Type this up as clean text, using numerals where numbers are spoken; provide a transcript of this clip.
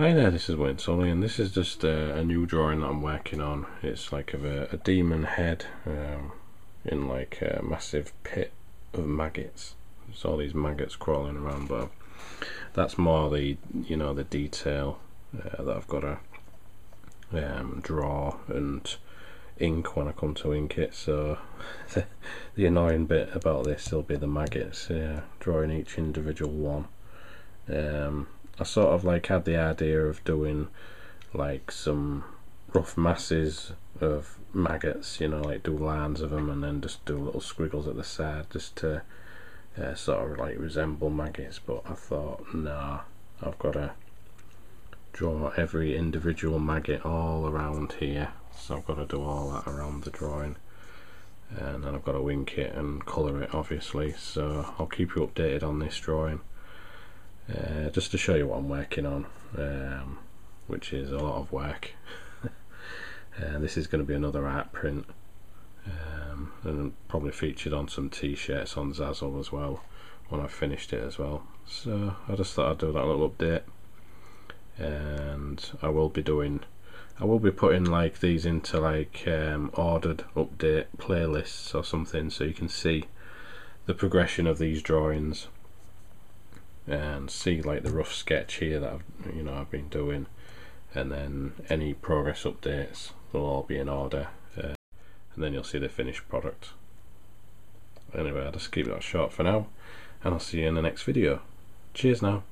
Hi there, this is Wayne Tully, and this is just a new drawing that I'm working on. It's like of a demon head in like a massive pit of maggots. There's all these maggots crawling around, but that's more the, you know, the detail that I've got to draw and ink when I come to ink it. So the annoying bit about this will be the maggots, drawing each individual one. I sort of like had the idea of doing like some rough masses of maggots, you know, like do lines of them and then just do little squiggles at the side just to sort of like resemble maggots. But I thought, nah, I've got to draw every individual maggot all around here, so I've got to do all that around the drawing, and then I've got to ink it and colour it, obviously. So I'll keep you updated on this drawing. Just to show you what I'm working on, which is a lot of work. This is going to be another art print, and probably featured on some t-shirts on Zazzle as well when I've finished it as well. So I just thought I'd do that little update, and I will be putting like these into like ordered update playlists or something, so you can see the progression of these drawings and see like the rough sketch here that I've been doing, and then any progress updates will all be in order, and then you'll see the finished product. Anyway, I'll just keep that short for now, and I'll see you in the next video. Cheers now.